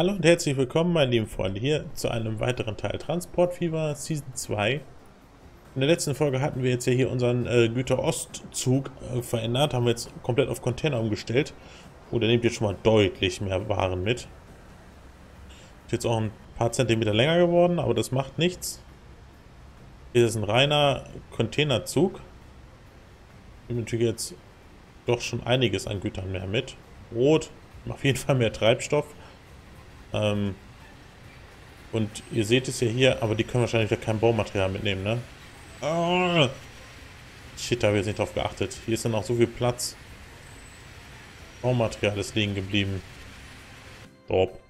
Hallo und herzlich willkommen, meine lieben Freunde, hier zu einem weiteren Teil Transport Fever Season 2. In der letzten Folge hatten wir jetzt ja hier unseren Güter-Ostzug verändert, haben wir jetzt komplett auf Container umgestellt. Oh, der nimmt jetzt schon mal deutlich mehr Waren mit. Ist jetzt auch ein paar Zentimeter länger geworden, aber das macht nichts. Hier ist ein reiner Containerzug. Nimmt natürlich jetzt doch schon einiges an Gütern mehr mit. Rot, auf jeden Fall mehr Treibstoff. Und ihr seht es ja hier, aber die können wahrscheinlich ja kein Baumaterial mitnehmen, ne? Oh, shit, da habe ich jetzt nicht drauf geachtet. Hier ist dann auch so viel Platz. Baumaterial ist liegen geblieben. Drop.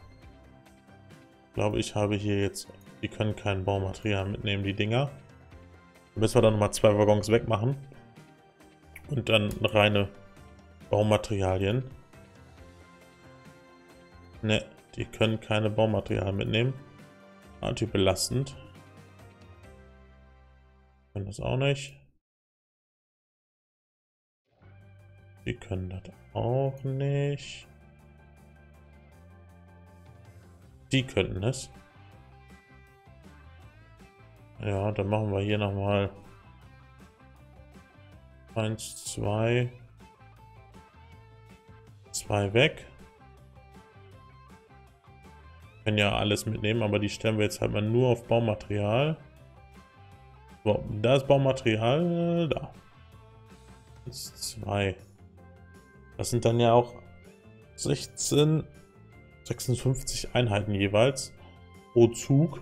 Ich glaube, ich habe hier jetzt... Die können kein Baumaterial mitnehmen, die Dinger. Da müssen wir dann nochmal 2 Waggons wegmachen. Und dann reine Baumaterialien. Ne, die können keine Baumaterialien mitnehmen. Natürlich belastend. Können das auch nicht. Die können das auch nicht. Die könnten es. Ja, dann machen wir hier nochmal 1, 2, 2 weg. Können ja alles mitnehmen, aber die stellen wir jetzt halt mal nur auf Baumaterial. So, da ist Baumaterial, da. 1, 2. Das sind dann ja auch 56 Einheiten jeweils pro Zug.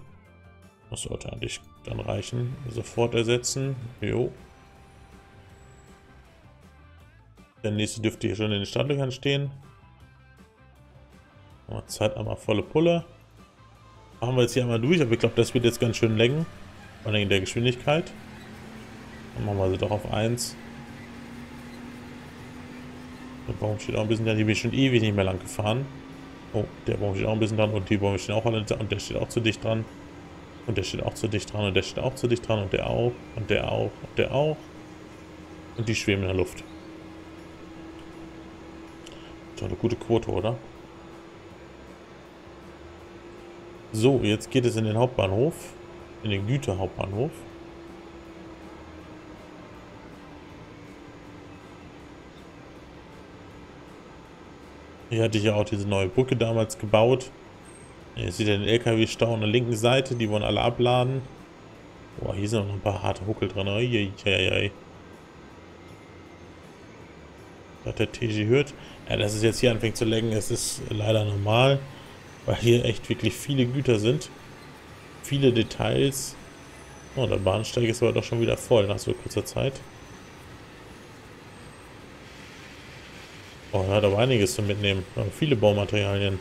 Das sollte eigentlich dann reichen. Sofort ersetzen. Jo. Der nächste dürfte hier schon in den Startlöchern stehen. Zeit einmal volle Pulle. Machen wir jetzt hier einmal durch, aber ich glaube, das wird jetzt ganz schön lenken. Vor allem in der Geschwindigkeit. Dann machen wir sie doch auf 1. Der Baum steht auch ein bisschen dran. Die bin ich schon ewig nicht mehr lang gefahren. Oh, der Baum steht auch ein bisschen dran und die Bäume stehen auch alle dran und der steht auch zu dicht dran. Und der steht auch zu dicht dran und der steht auch zu dicht dran und der auch und der auch und der auch. Und die schweben in der Luft. Ist doch eine gute Quote, oder? So, jetzt geht es in den Hauptbahnhof. In den Güterhauptbahnhof. Hier hatte ich ja auch diese neue Brücke damals gebaut. Jetzt sieht ihr den LKW-Stau an der linken Seite, die wollen alle abladen. Boah, hier sind noch ein paar harte Huckel dran. Eieiei. Da hat der TG hört. Ja, dass es jetzt hier anfängt zu laggen, es ist leider normal. Weil hier echt wirklich viele Güter sind. Viele Details. Oh, der Bahnsteig ist aber doch schon wieder voll nach so kurzer Zeit. Oh, da hat aber einiges zu mitnehmen. Viele Baumaterialien.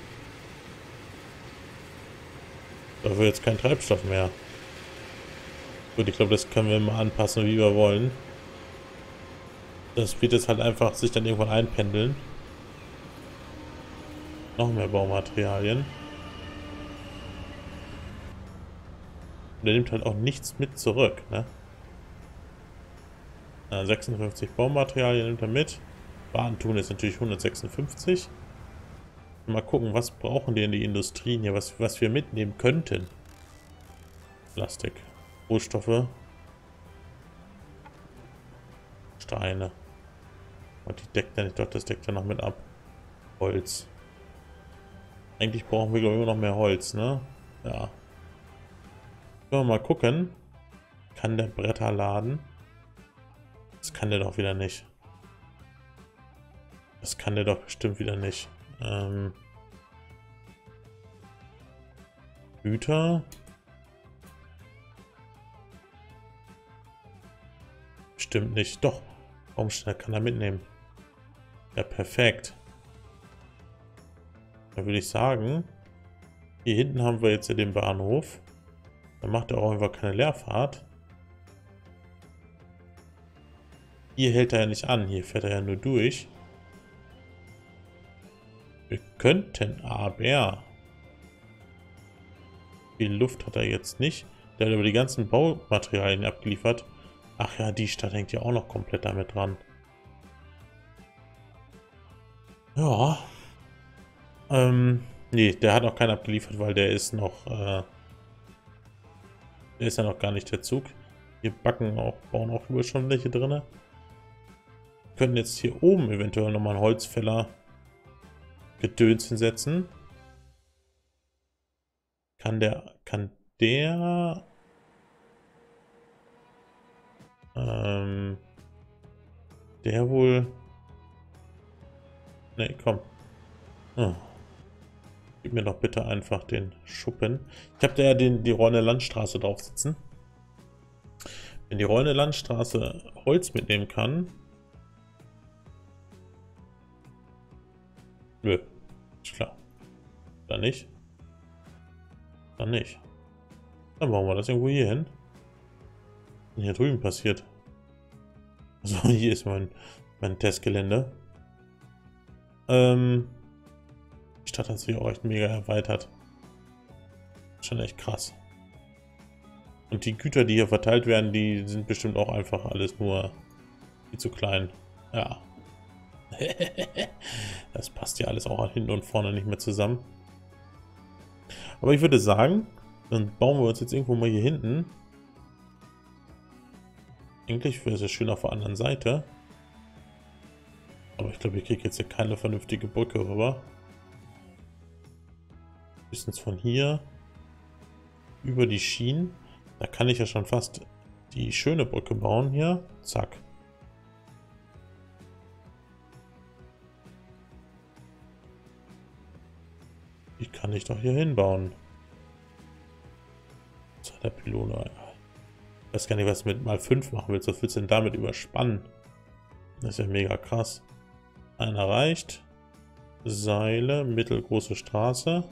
Dafür jetzt kein Treibstoff mehr. Gut, ich glaube, das können wir mal anpassen, wie wir wollen. Das wird jetzt halt einfach sich dann irgendwann einpendeln. Noch mehr Baumaterialien. Und der nimmt halt auch nichts mit zurück, ne? Na, 56 Baumaterialien nimmt er mit. Waren tun jetzt natürlich 156. Mal gucken, was brauchen die in die Industrien hier, was wir mitnehmen könnten. Plastik, Rohstoffe, Steine. Und die deckt er nicht, doch, das deckt er noch mit ab. Holz. Eigentlich brauchen wir, glaube ich, immer noch mehr Holz, ne? Ja. Können wir mal gucken. Kann der Bretter laden? Das kann der doch wieder nicht. Das kann der doch bestimmt wieder nicht. Güter. Stimmt nicht. Doch. Baumständer kann er mitnehmen. Ja, perfekt. Da würde ich sagen, hier hinten haben wir jetzt ja den Bahnhof. Da macht er auch einfach keine Leerfahrt. Hier hält er ja nicht an. Hier fährt er ja nur durch. Wir könnten aber... Viel Luft hat er jetzt nicht. Der hat aber die ganzen Baumaterialien abgeliefert. Ach ja, die Stadt hängt ja auch noch komplett damit dran. Ja. Nee, der hat noch keinen abgeliefert, weil der ist noch... der ist ja noch gar nicht der Zug. Hier backen auch, bauen auch über schon welche drin. Wir können jetzt hier oben eventuell nochmal einen Holzfäller Gedöns hinsetzen. Kann der... Der wohl... Ne, komm. Oh. Gib mir doch bitte einfach den Schuppen. Ich habe da ja die Rheuner Landstraße drauf sitzen. Wenn die Rheuner Landstraße Holz mitnehmen kann... Nö, ist klar. Dann nicht. Dann nicht. Dann machen wir das irgendwo hier hin. Und hier drüben passiert. Also hier ist mein Testgelände. Die Stadt hat sich auch echt mega erweitert. Schon echt krass. Und die Güter, die hier verteilt werden, die sind bestimmt auch einfach alles nur viel zu klein. Ja. Das passt ja alles auch hinten und vorne nicht mehr zusammen. Aber ich würde sagen, dann bauen wir uns jetzt irgendwo mal hier hinten. Eigentlich wäre es schön auf der anderen Seite. Aber ich glaube, ich kriege jetzt hier keine vernünftige Brücke rüber. Höchstens von hier über die Schienen. Da kann ich ja schon fast die schöne Brücke bauen hier. Zack. Die kann ich doch hier hinbauen. Was hat der Pylone? Ich weiß gar nicht, was du mit mal 5 machen willst. Was willst du denn damit überspannen? Das ist ja mega krass. Einer reicht. Seile, mittelgroße Straße.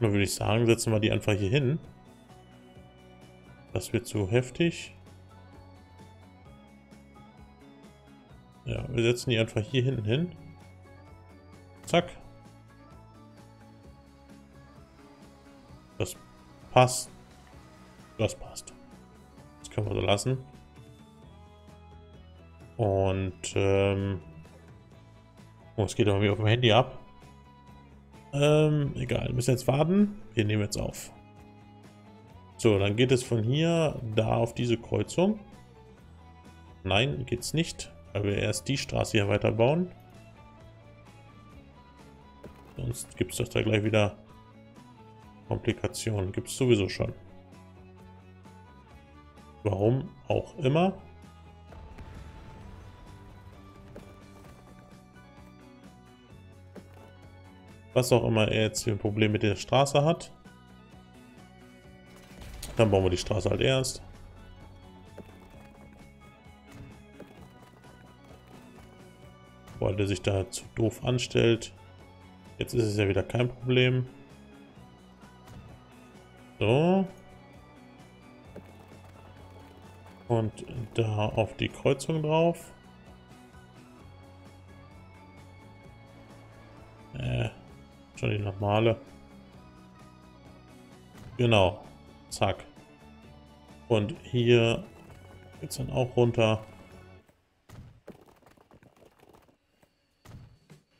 Dann würde ich sagen, setzen wir die einfach hier hin. Das wird zu heftig. Ja, wir setzen die einfach hier hinten hin. Zack. Das passt. Das passt. Das können wir so lassen. Und oh, es geht aber wieder auf dem Handy ab. Egal, wir müssen jetzt warten. Wir nehmen jetzt auf. So, dann geht es von hier da auf diese Kreuzung. Nein, geht's nicht, weil wir erst die Straße hier weiterbauen. Sonst gibt es doch da gleich wieder Komplikationen. Gibt es sowieso schon. Warum auch immer. Was auch immer er jetzt hier ein Problem mit der Straße hat. Dann bauen wir die Straße halt erst. Weil der sich da zu doof anstellt. Jetzt ist es ja wieder kein Problem. So. Und da auf die Kreuzung drauf. Schon die normale. Genau. Zack. Und hier geht's dann auch runter.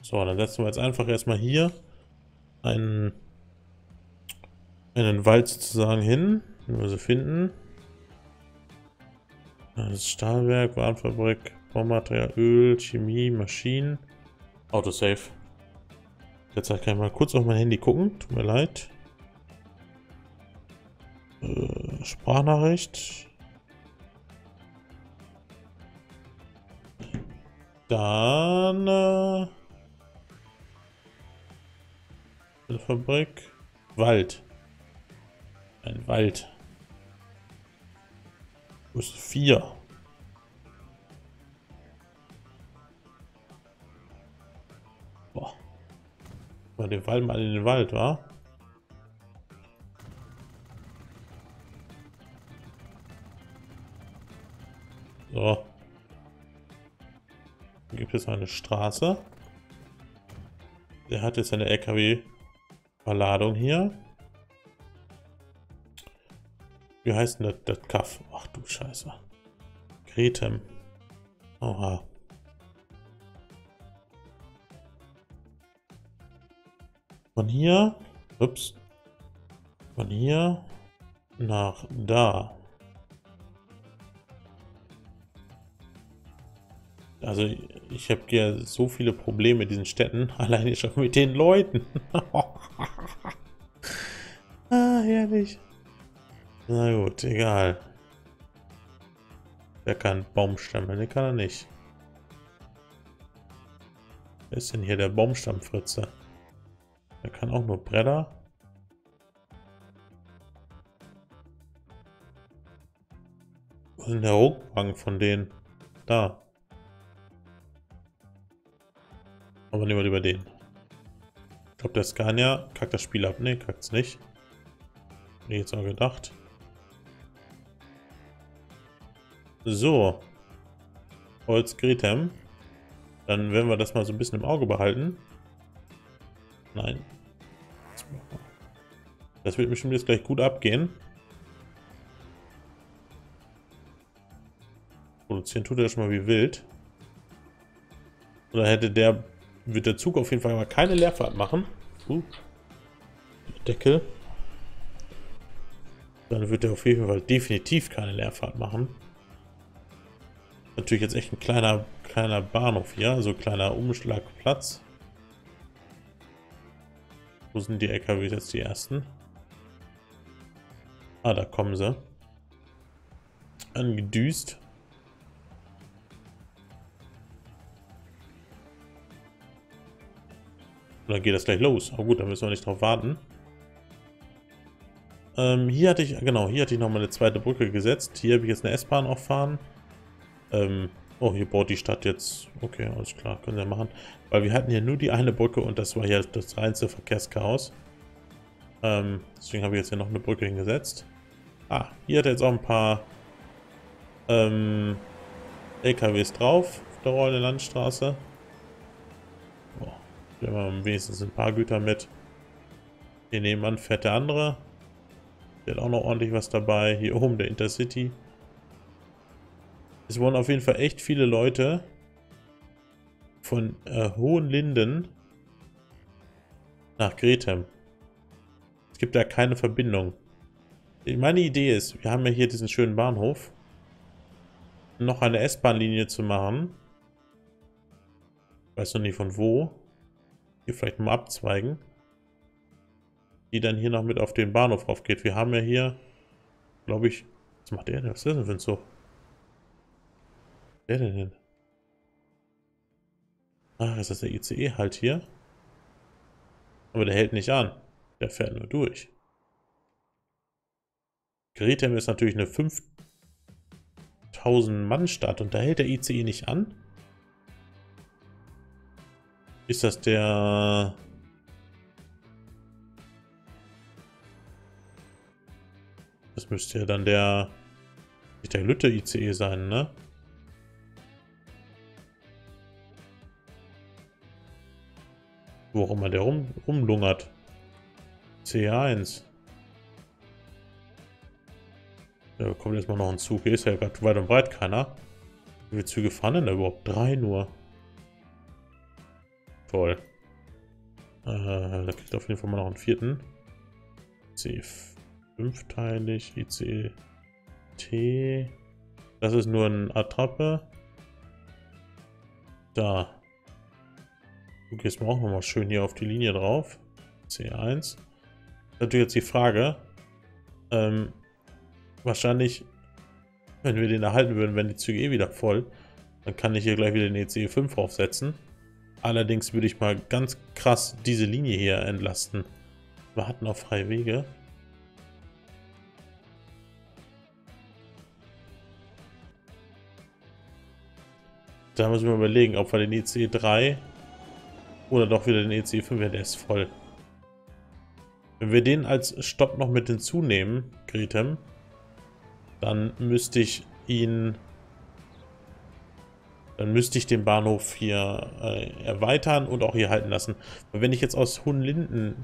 So, dann setzen wir jetzt einfach erstmal hier einen Wald sozusagen hin, den wir so finden. Das Stahlwerk, Warenfabrik, Baumaterial, Öl, Chemie, Maschinen, Autosave. Derzeit kann ich mal kurz auf mein Handy gucken, tut mir leid. Sprachnachricht. Dann... Fabrik, Wald. Ein Wald. Plus 4. Boah. Mal den Wald mal in den Wald, wa? So. Dann gibt es eine Straße. Der hat jetzt eine LKW. Verladung hier. Wie heißt denn das Kaff? Ach du Scheiße. Grethem. Oha. von hier, ups, von hier nach da. Also ich habe hier so viele Probleme mit diesen Städten, alleine schon mit den Leuten. Ah, herrlich. Na gut, egal. Der kann Baumstämme, der kann er nicht. Wer ist denn hier der Baumstammfritze? Der kann auch nur Bretter. Wo ist denn der Ruckwagen von denen? Da. Aber nehmen wir lieber den. Ich glaube, der Scania kackt das Spiel ab. Ne, kackt's nicht. Hätte ich jetzt auch gedacht. So. Holz Grethem. Dann werden wir das mal so ein bisschen im Auge behalten. Nein. Das wird bestimmt jetzt gleich gut abgehen. Produzieren tut er schon mal wie wild. Oder hätte der... Wird der Zug auf jeden Fall mal keine Leerfahrt machen. Deckel. Dann wird er auf jeden Fall definitiv keine Leerfahrt machen. Natürlich jetzt echt ein kleiner Bahnhof hier, also kleiner Umschlagplatz. Wo sind die LKWs jetzt die ersten? Ah, da kommen sie. Angedüst. Und dann geht das gleich los. Aber gut, da müssen wir nicht drauf warten. Hier hatte ich, genau, hier hatte ich nochmal eine zweite Brücke gesetzt. Hier habe ich jetzt eine S-Bahn auch fahren. Oh, hier baut die Stadt jetzt. Okay, alles klar, können wir machen. Weil wir hatten hier nur die eine Brücke und das war hier das reinste Verkehrschaos. Deswegen habe ich jetzt hier noch eine Brücke hingesetzt. Ah, hier hat er jetzt auch ein paar LKWs drauf auf der Rolle Landstraße. Nehmen wir wenigstens ein paar Güter mit. Hier nebenan fährt der andere. Der hat auch noch ordentlich was dabei. Hier oben der Intercity. Es wurden auf jeden Fall echt viele Leute von Hohenlinden nach Grethem. Es gibt da keine Verbindung. Meine Idee ist, wir haben ja hier diesen schönen Bahnhof. Noch eine S-Bahn-Linie zu machen. Ich weiß noch nicht von wo. Hier vielleicht mal abzweigen, die dann hier noch mit auf den Bahnhof rauf geht. Wir haben ja hier, glaube ich, was macht der denn? Was ist denn für ein Zug? Wer denn hin? Ach, ist das der ICE halt hier? Aber der hält nicht an. Der fährt nur durch. Grethem ist natürlich eine 5000-Mann-Stadt und da hält der ICE nicht an. Ist das der... Das müsste ja dann der... Nicht der Lütte ICE sein, ne? Wo auch immer der rumlungert. C1. Da kommt jetzt mal noch ein Zug. Hier ist ja gerade weit und breit keiner. Wie viele Züge fahren denn da überhaupt? 3 nur. Voll. Da kriegt auf jeden Fall mal noch einen vierten. ICE 5-teilig, ICE T. Das ist nur ein Attrappe. Da. Du gehst mal auch nochmal schön hier auf die Linie drauf. C1. Natürlich jetzt die Frage. Wahrscheinlich, wenn wir den erhalten würden, wären die Züge eh wieder voll. Dann kann ich hier gleich wieder den ICE 5 draufsetzen. Allerdings würde ich mal ganz krass diese Linie hier entlasten. Wir hatten auch freie Wege. Da müssen wir überlegen, ob wir den ICE 3 oder doch wieder den ICE 5, der ist voll. Wenn wir den als Stopp noch mit hinzunehmen, Grethem, dann müsste ich ihn... Dann müsste ich den Bahnhof hier erweitern und auch hier halten lassen. Und wenn ich jetzt aus Hohenlinden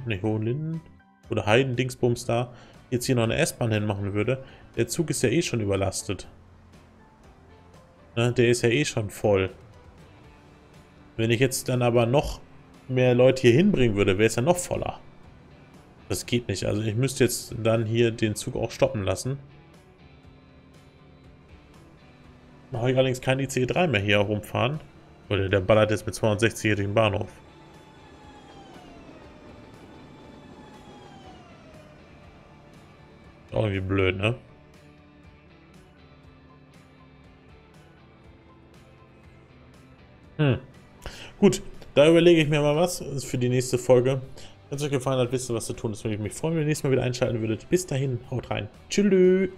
oder Heidendingsbums da jetzt hier noch eine S-Bahn hinmachen würde, der Zug ist ja eh schon überlastet. Ne, der ist ja eh schon voll. Wenn ich jetzt dann aber noch mehr Leute hier hinbringen würde, wäre es ja noch voller. Das geht nicht. Also ich müsste jetzt dann hier den Zug auch stoppen lassen. Da habe ich allerdings keinen ICE3 mehr hier rumfahren. Oder der ballert jetzt mit 260 hier durch den Bahnhof. Auch irgendwie blöd, ne? Gut, da überlege ich mir mal was für die nächste Folge. Wenn es euch gefallen hat, wisst ihr, was zu tun ist. Würde ich mich freuen, wenn ihr nächstes Mal wieder einschalten würdet. Bis dahin, haut rein. Tschüss.